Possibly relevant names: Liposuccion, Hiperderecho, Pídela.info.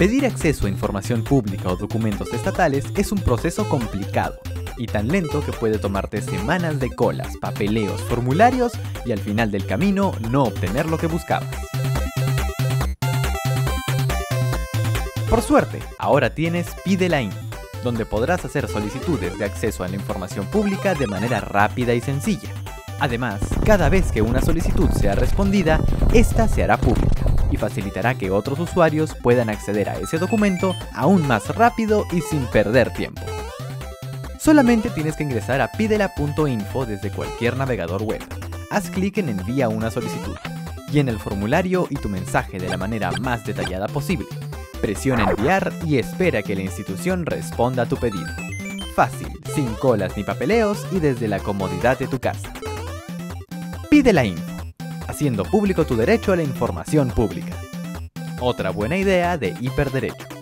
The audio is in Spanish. Pedir acceso a información pública o documentos estatales es un proceso complicado y tan lento que puede tomarte semanas de colas, papeleos, formularios y al final del camino no obtener lo que buscabas. Por suerte, ahora tienes Pídela.info, donde podrás hacer solicitudes de acceso a la información pública de manera rápida y sencilla. Además, cada vez que una solicitud sea respondida, esta se hará pública y facilitará que otros usuarios puedan acceder a ese documento aún más rápido y sin perder tiempo. Solamente tienes que ingresar a Pídela.info desde cualquier navegador web. Haz clic en Envía una solicitud. Llena el formulario y tu mensaje de la manera más detallada posible. Presiona Enviar y espera que la institución responda a tu pedido. Fácil, sin colas ni papeleos y desde la comodidad de tu casa. Pídela.info, haciendo público tu derecho a la información pública. Otra buena idea de Hiperderecho.